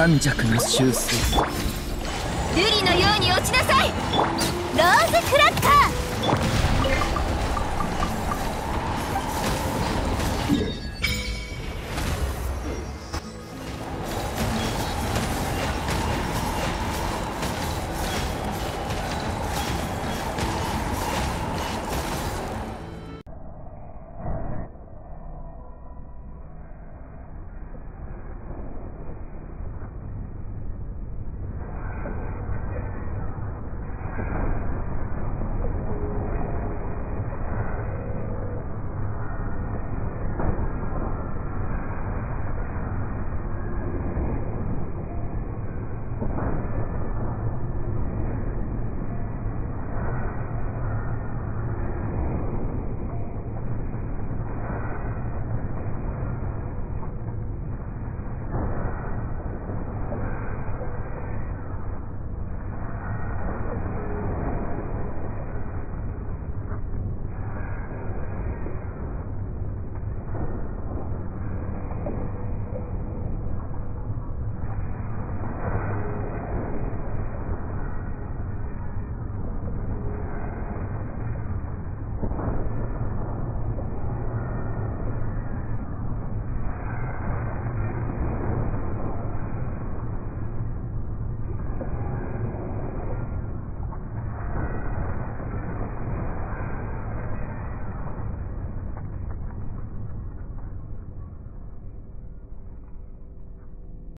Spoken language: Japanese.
短尺の修正。瑠璃のように落ちなさい。ローズクラッカー。